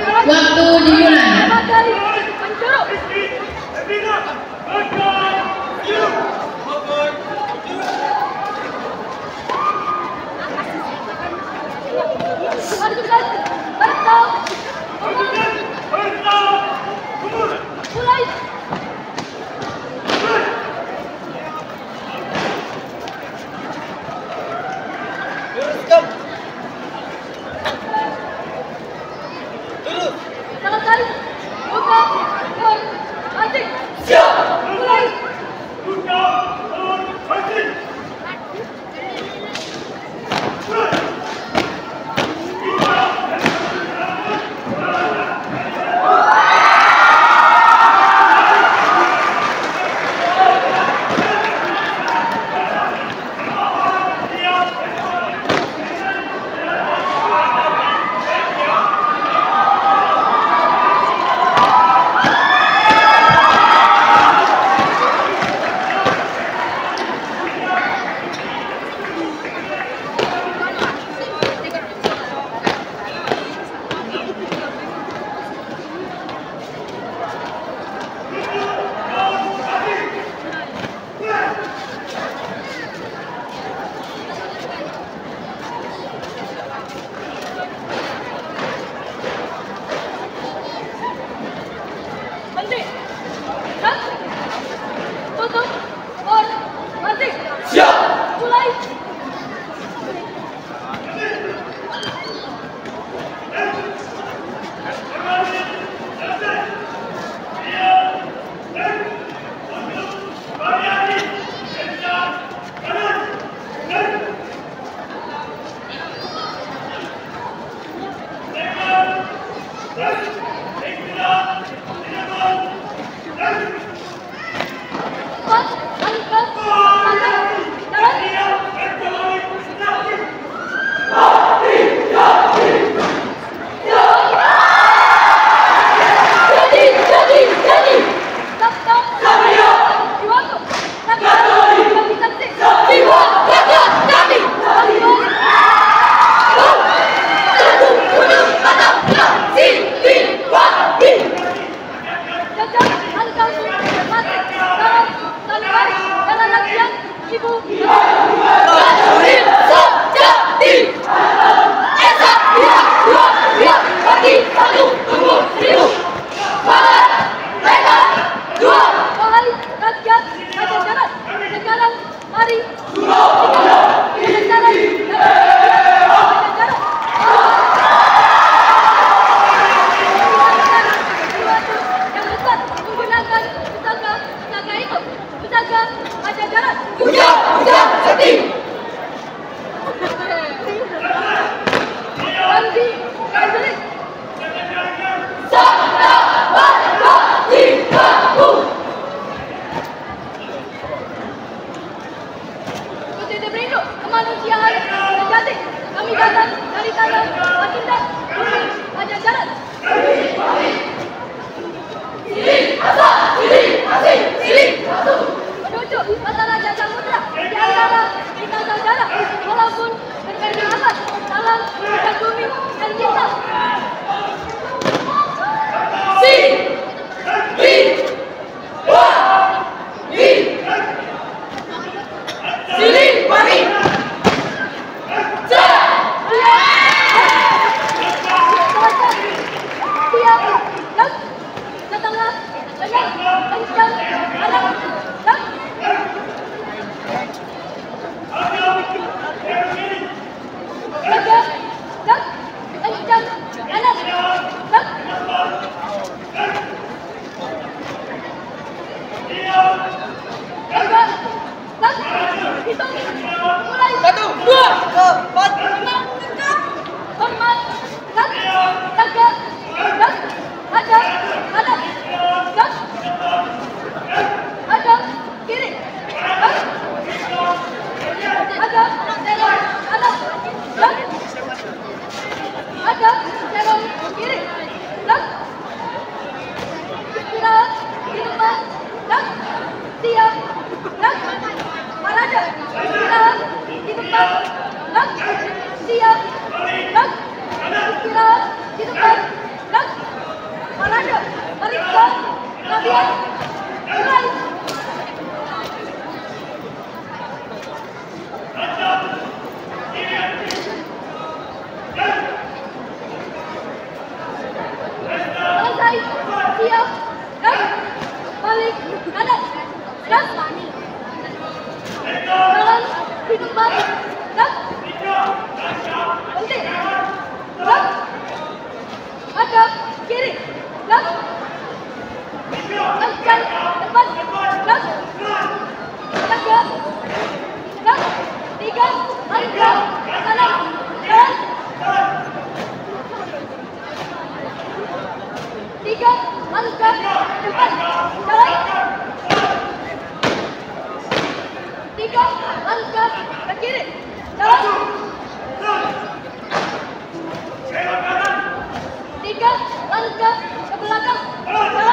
Waktu dimulai. Let's go. Tiga, langkah ke belakang.